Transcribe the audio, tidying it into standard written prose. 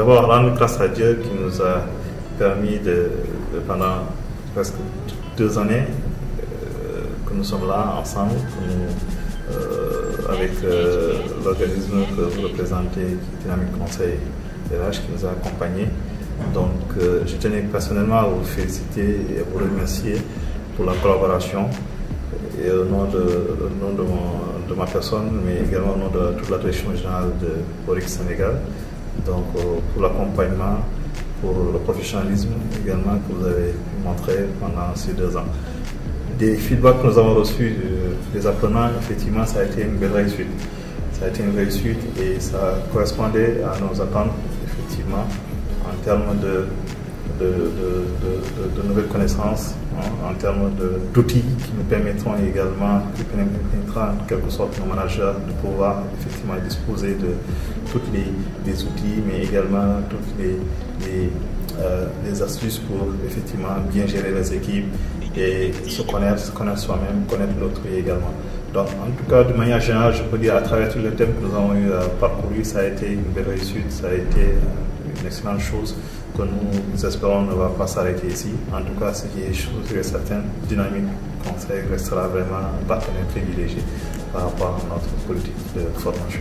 D'abord, rendre grâce à Dieu qui nous a permis de pendant presque 2 années que nous sommes là ensemble, nous, avec l'organisme que vous représentez, Dynamique Conseil LH, qui nous a accompagnés. Donc, je tenais personnellement à vous féliciter et à vous remercier pour la collaboration. Et au nom de ma personne, mais également au nom de toute la direction générale de ORYX Sénégal, donc pour l'accompagnement, pour le professionnalisme également que vous avez montré pendant ces 2 ans. Des feedbacks que nous avons reçus des apprenants, effectivement, ça a été une belle réussite. Ça a été une réussite et ça correspondait à nos attentes, effectivement, en termes de nouvelles connaissances, en termes d'outils qui nous permettront également, qui permettra en quelque sorte nos managers de pouvoir effectivement disposer de tous les outils, mais également toutes les astuces pour effectivement bien gérer les équipes et se connaître soi-même, connaître l'autrui également. Donc en tout cas, de manière générale, je peux dire à travers tous les thèmes que nous avons eu à parcourir, ça a été une belle réussite, ça a été une excellente chose que nous espérons ne va pas s'arrêter ici. En tout cas, ce qui est chose qui est certaine, Dynamique Conseil restera vraiment un partenaire privilégié par rapport à notre politique de formation.